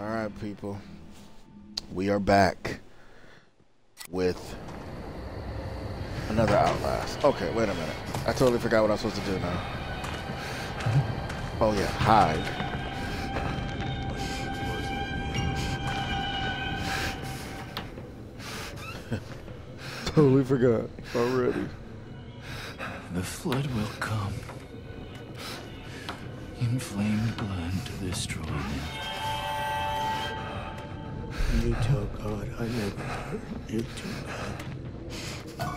Alright, people. We are back with another Outlast. Okay, wait a minute. I totally forgot what I was supposed to do now. Oh yeah, hide. Totally forgot already. The flood will come. Inflamed blood to destroy them. You tell God I never hurt you too bad.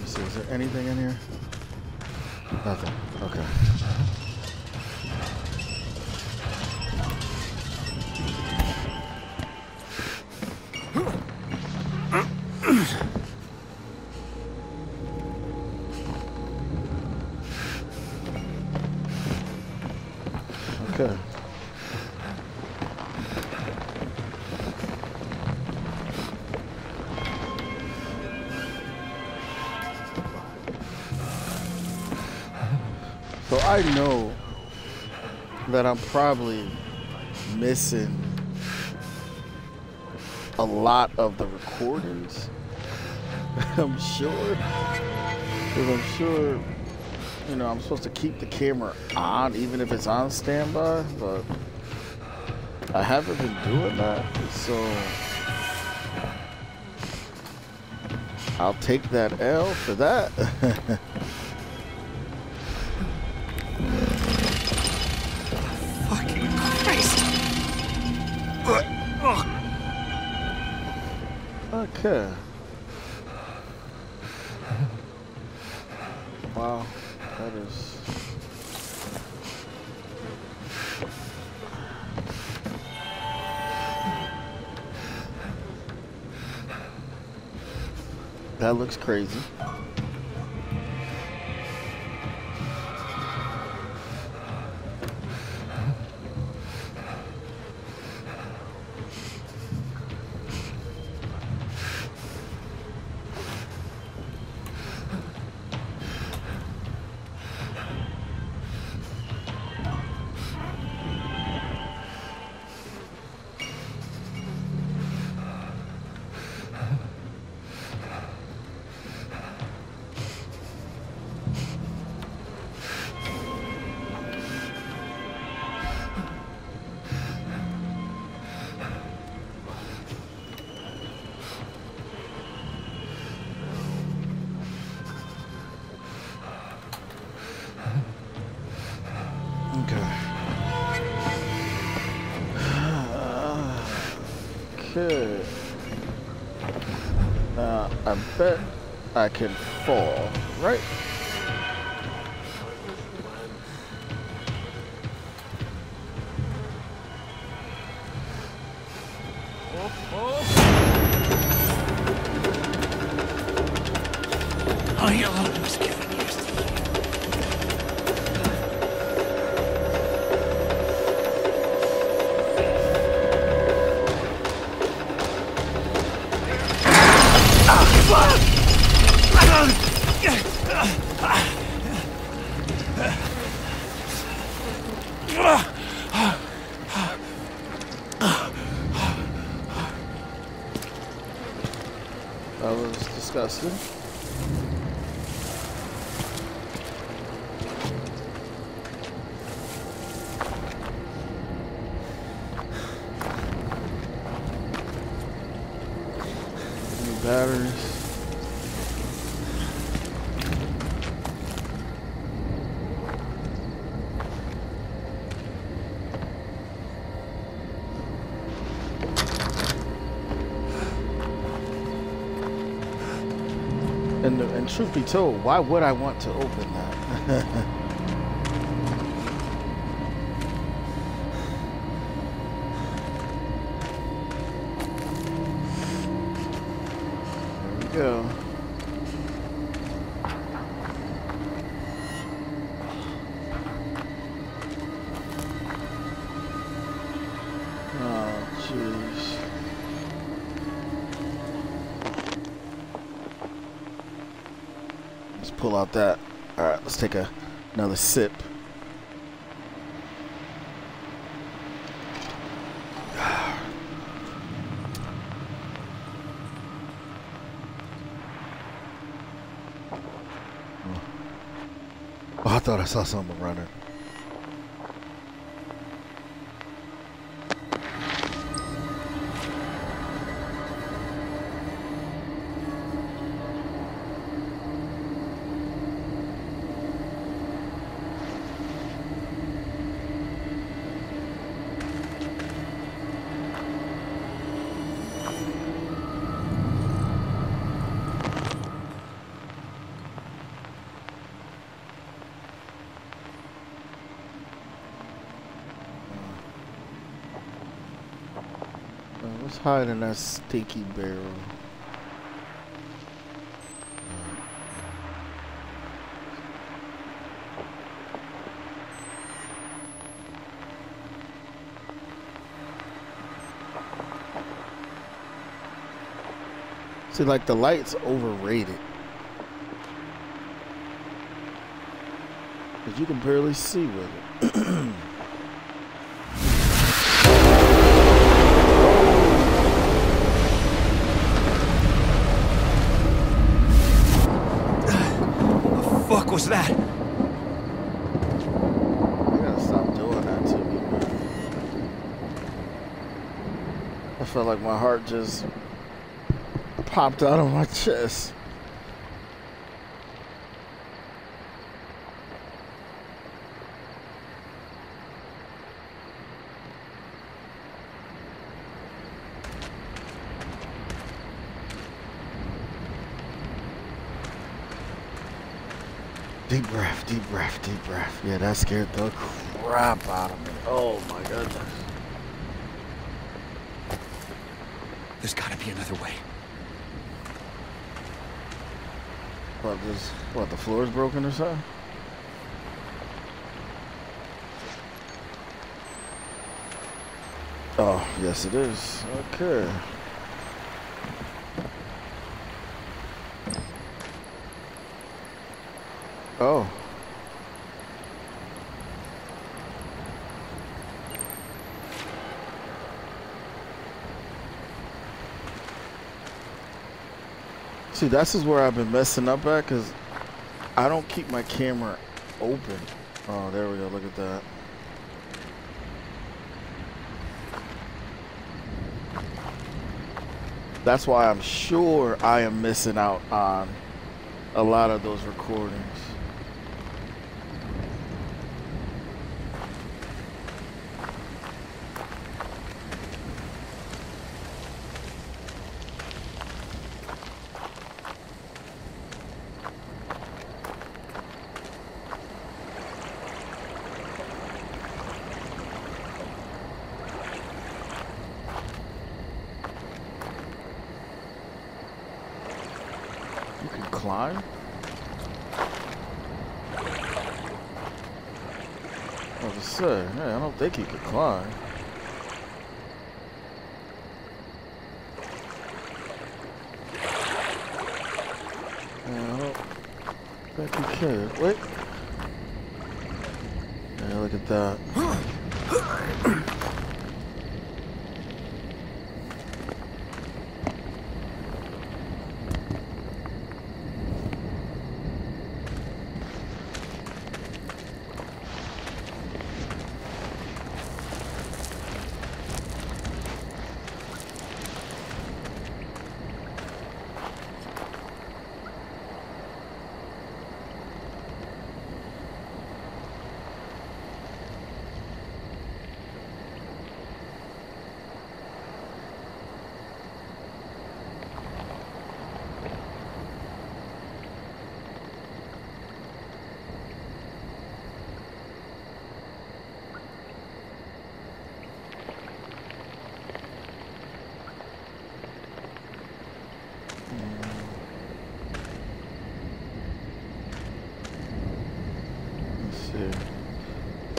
Let's see, is there anything in here? Nothing. Okay. Okay. So I know that I'm probably missing a lot of the recordings. I'm sure. Because I'm sure, you know, I'm supposed to keep the camera on even if it's on standby, but I haven't been doing that. So I'll take that L for that. Fucking Christ. Okay. Wow, that is... That looks crazy. Okay. Now, I bet I can fall, right? That was disgusting. New batteries. And truth be told, why would I want to open that? There we go. Oh, jeez. pull out that. All right, let's take another sip. Oh, I thought I saw something running. Let's hide in that stinky barrel. See, like, the light's overrated. 'Cause you can barely see with it. What's that? You gotta stop doing that to me, man. I felt like my heart just popped out of my chest. Deep breath, deep breath, deep breath. Yeah, that scared the crap out of me. Oh my goodness. There's gotta be another way. What, this, what, the floor's broken or something? Oh, yes it is. Okay. Oh. See, this is where I've been messing up at, because I don't keep my camera open. Oh, there we go. Look at that. That's why I'm sure I am missing out on a lot of those recordings. Climb? I was saying, hey, I don't think he could climb. Yeah, I don't think he could. Wait. Yeah, look at that.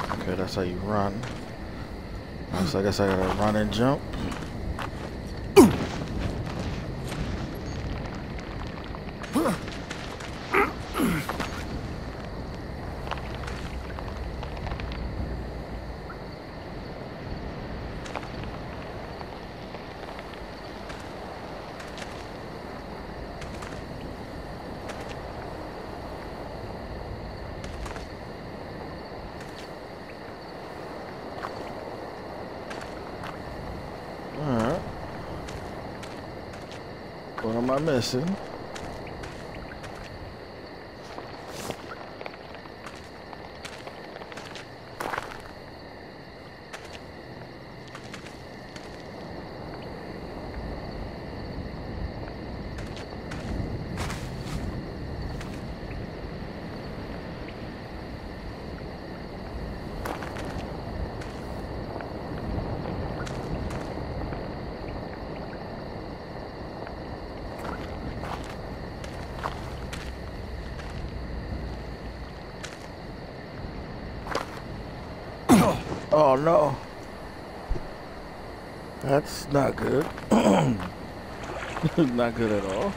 Okay, that's how you run. So I guess I gotta run and jump. What am I missing? Oh no, that's not good. Not good at all.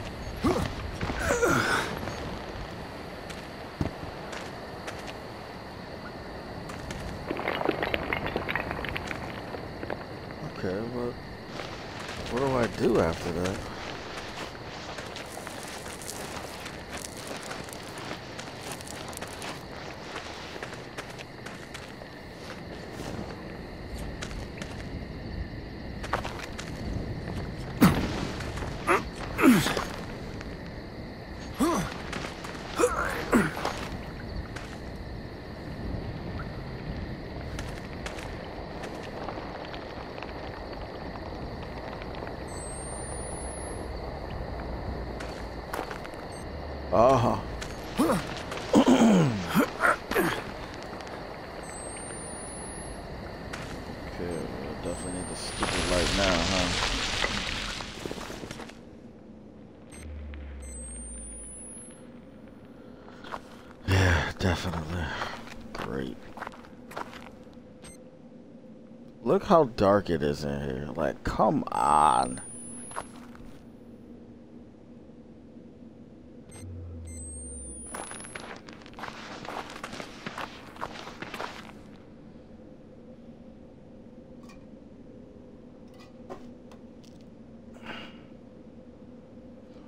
Okay, well, what do I do after that? Look how dark it is in here. Like, come on.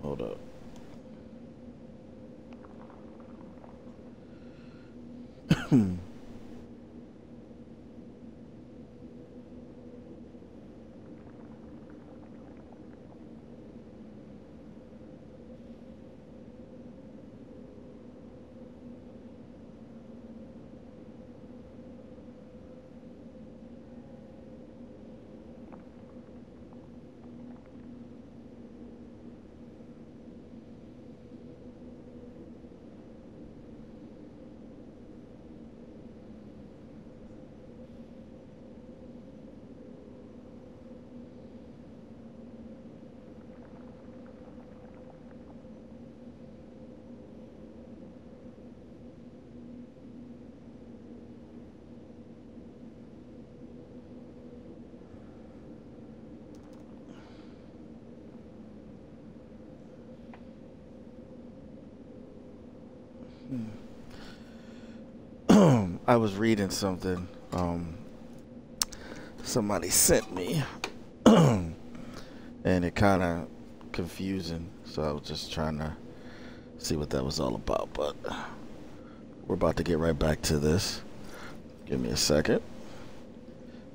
Hold up. I was reading something somebody sent me and it kind of confusing, so I was just trying to see what that was all about, but we're about to get right back to this. Give me a second.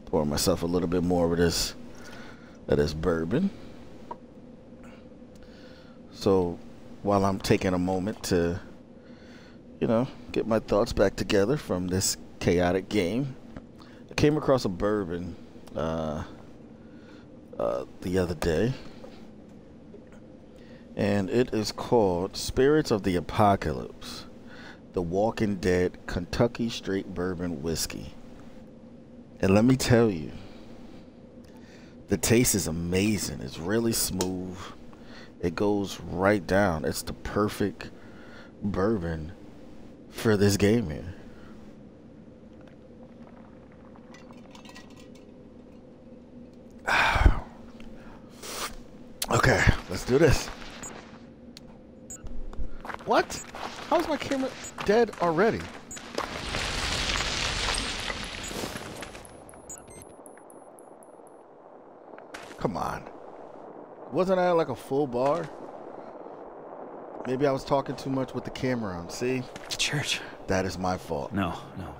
Pour myself a little bit more of this bourbon. So while I'm taking a moment to, you know, get my thoughts back together from this chaotic game, I came across a bourbon the other day, and it is called Spirits of the Apocalypse, The Walking Dead Kentucky Straight Bourbon Whiskey. And let me tell you, the taste is amazing. It's really smooth. It goes right down. It's the perfect bourbon for this game here. Okay, let's do this. What? How's my camera dead already? Come on. Wasn't I like a full bar? Maybe I was talking too much with the camera on, see? Church. That is my fault. No, no.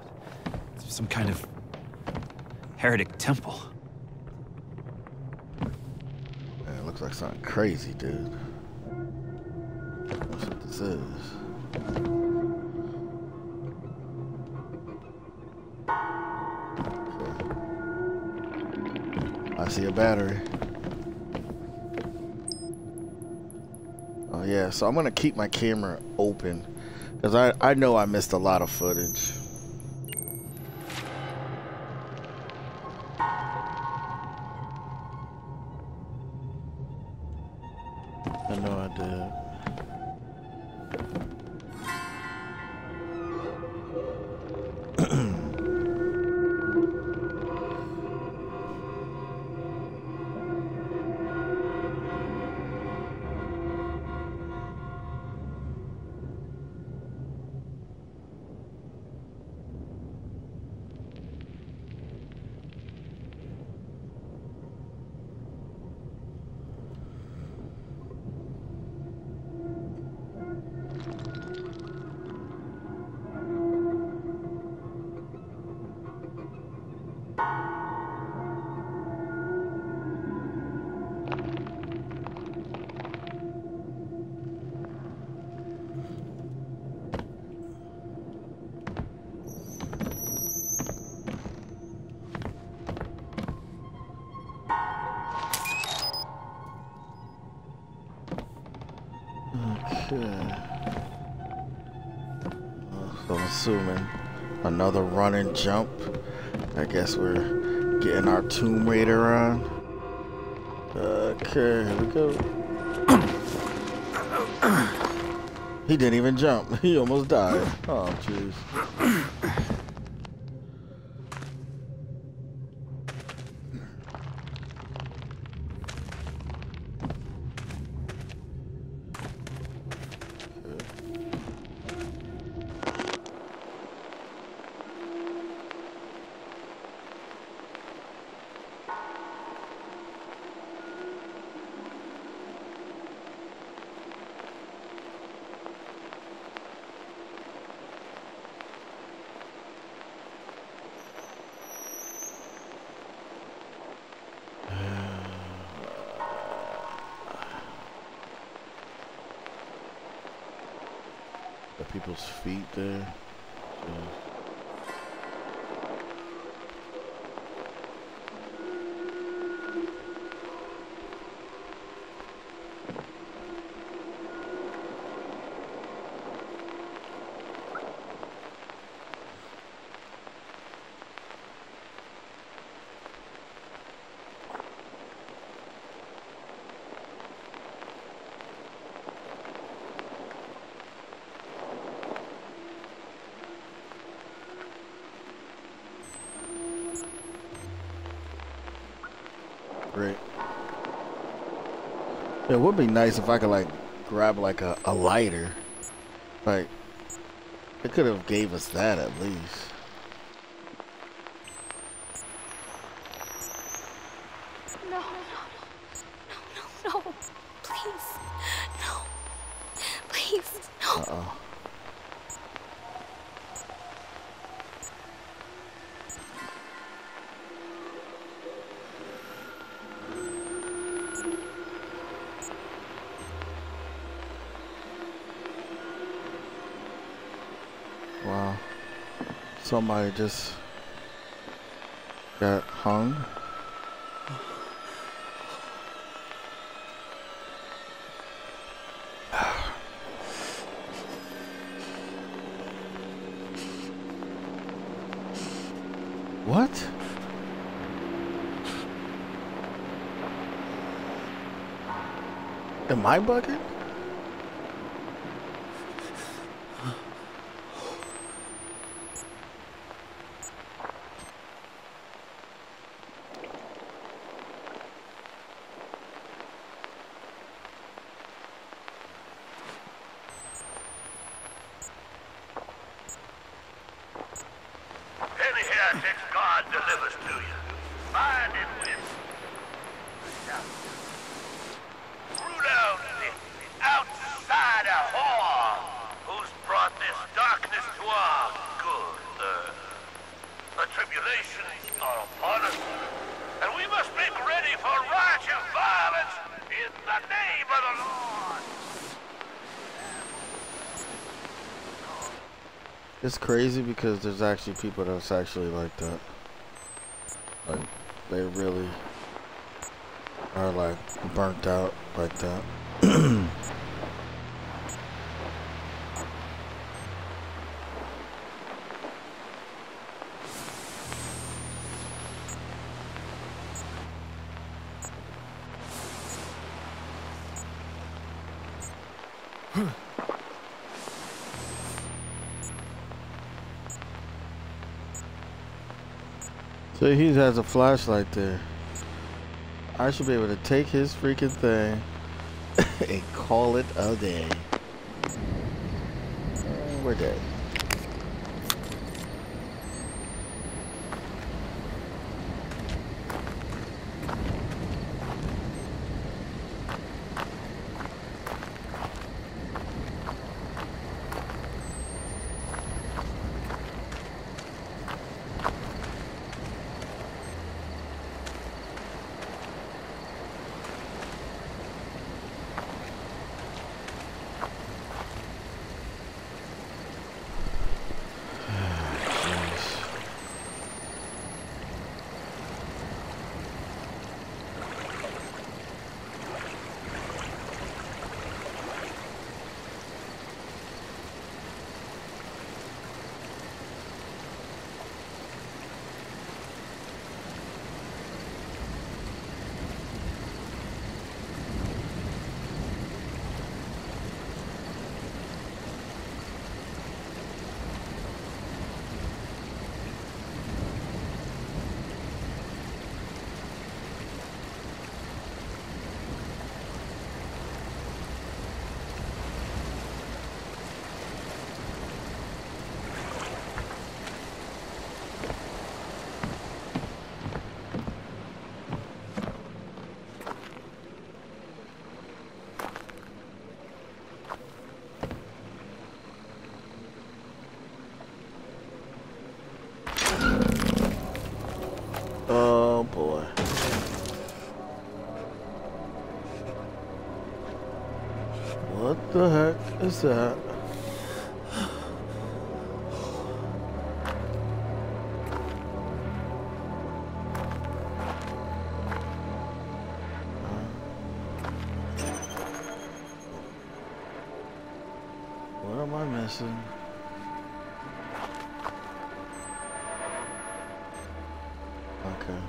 It's some kind of heretic temple. Man, it looks like something crazy, dude. this is. I see a battery. Oh yeah, so I'm gonna keep my camera open because I know I missed a lot of footage. I know I did. So I'm assuming another run and jump. I guess we're getting our Tomb Raider on. Okay, here we go. He didn't even jump. He almost died. Oh, jeez. Got people's feet there. Great. It would be nice if I could like grab like a lighter. Like it could have gave us that at least. No, please. No. Please, no. Uh-oh. Wow, somebody just got hung. What? Am I bugging? It's crazy because there's actually people that's actually like that. Like, they really are like burnt out like that. So he has a flashlight there. I should be able to take his freaking thing and call it a day. And we're dead. What the heck is that? What am I missing? Okay.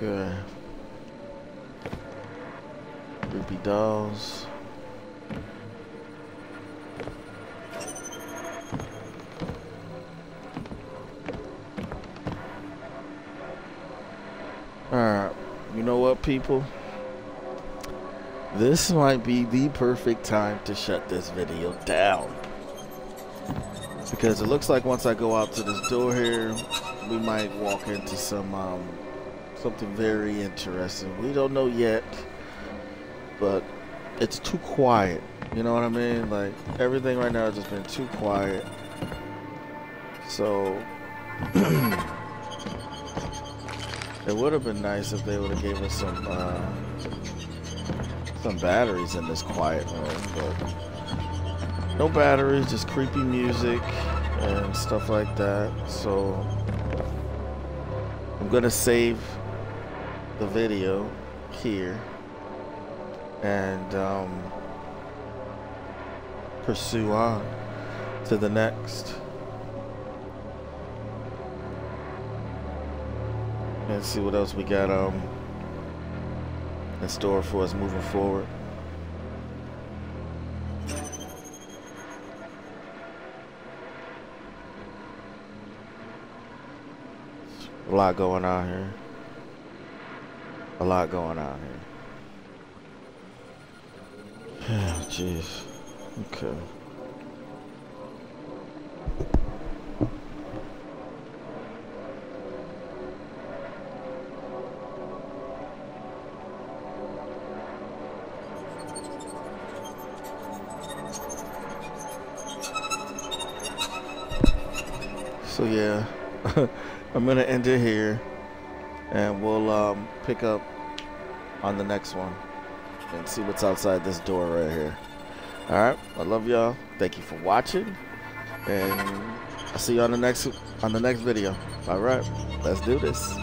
Good. Ruby dolls. Alright, you know what, people? This might be the perfect time to shut this video down. Because it looks like once I go out to this door here, we might walk into some something very interesting. We don't know yet, but it's too quiet. You know what I mean? Like, everything right now has just been too quiet. So it would have been nice if they would have gave us some Some batteries in this quiet room, but no batteries, just creepy music and stuff like that. So I'm gonna save the video here and pursue on to the next and see what else we got in store for us moving forward. A lot going on here. A lot going on here. Jeez. Okay. So yeah, I'm gonna end it here, and we'll pick up on the next one and see what's outside this door right here. All right, I love y'all. Thank you for watching, and I'll see you on the next video. All right, let's do this.